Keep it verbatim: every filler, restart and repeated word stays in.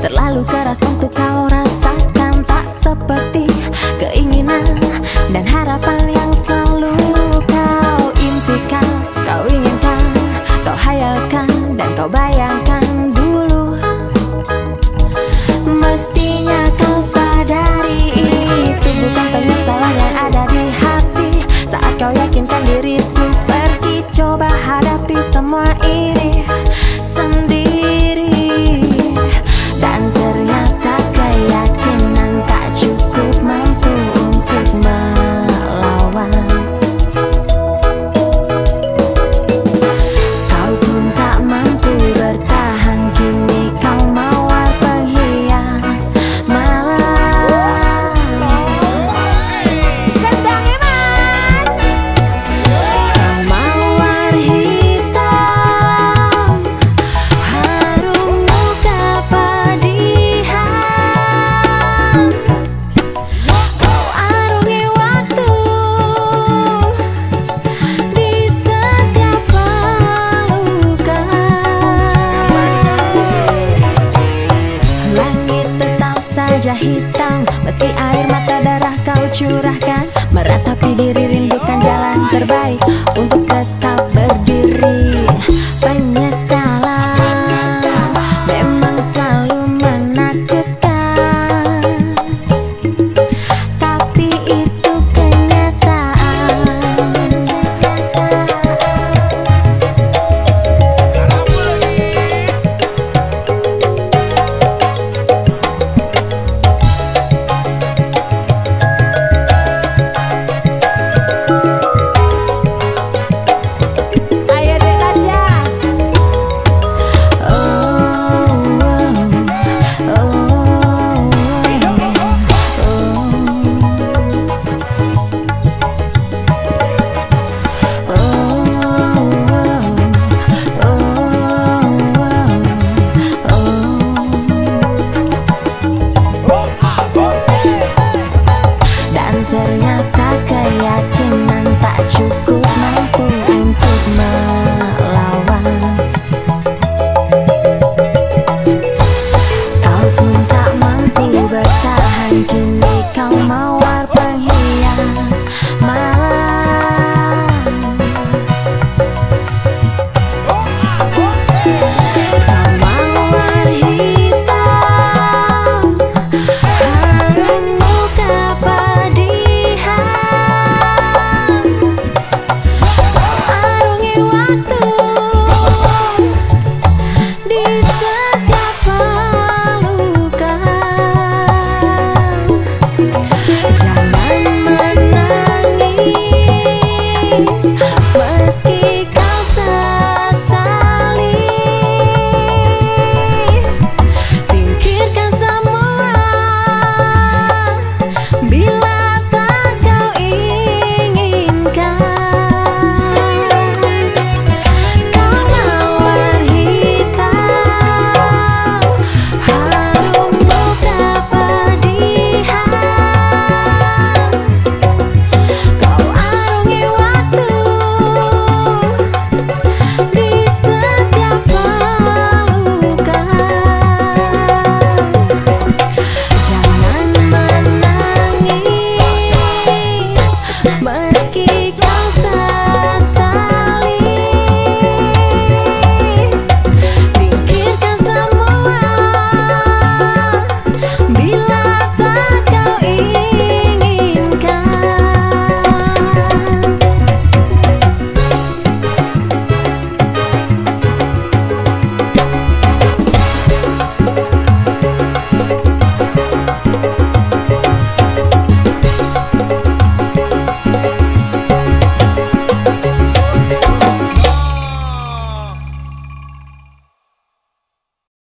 Terlalu keras untuk kau rasakan, tak seperti keinginan dan harapan yang selalu kau impikan, kau inginkan, kau hayalkan, dan kau bayangkan dulu. Mestinya kau sadari itu bukan penyesalan yang ada di hati. Saat kau yakinkan diri tuh pergi, coba hadapi semua ini sendiri. Dan ternyata keyakinan tak cukup mampu untuk melawan. Kau pun tak mampu bertahan, kini kau mawar penghias malam. Terbang Iman, kau mawar hitam, harum muka hitam. Meski air mata darah kau curahkan,